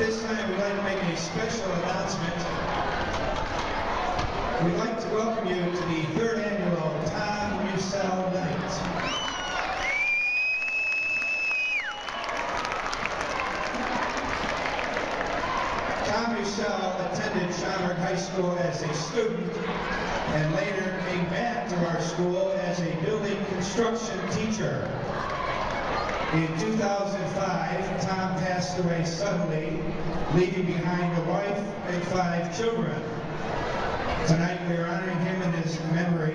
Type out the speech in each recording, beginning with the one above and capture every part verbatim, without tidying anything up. At this time, we'd like to make a special announcement. We'd like to welcome you to the third annual Tom Mussell Night. Tom Mussell attended Schaumburg High School as a student and later came back to our school as a building construction teacher. In two thousand five, Tom passed away suddenly, leaving behind a wife and five children. Tonight we are honoring him in his memory,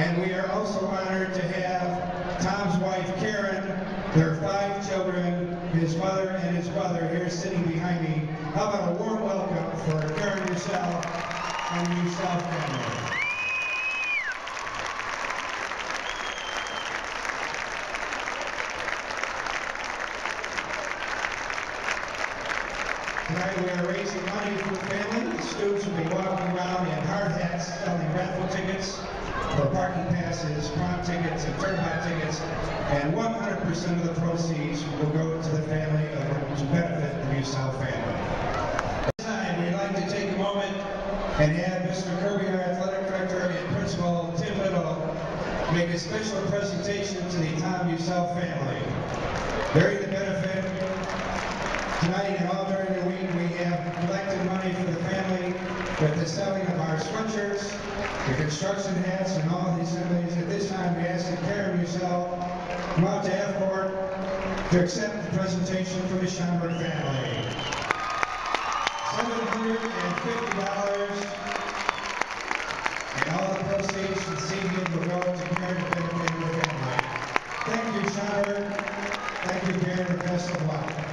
and we are also honored to have Tom's wife Karen, their five children, his mother and his brother here sitting behind me. How about a warm welcome for Karen Mussell and the Mussell family. Tonight we are raising money for the family. The students will be walking around in hard hats, selling raffle tickets for parking passes, prom tickets, and turnbout tickets, and one hundred percent of the proceeds will go to the family to benefit the Mussell family. At this time, we'd like to take a moment and have Mister Kirby, our athletic director, and principal Tim Little make a special presentation to the Tom Mussell family. During the benefit tonight and all during the week, we have collected money for the family with the selling of our sweatshirts, the construction hats, and all these things. At this time, we ask that Karen Mussell come out to Airport to accept the presentation from the Schaumburg family. seven hundred fifty dollars, and all the proceeds this evening will go to Karen and the family. Thank you, Schaumburg. Thank you, Karen, and best of luck.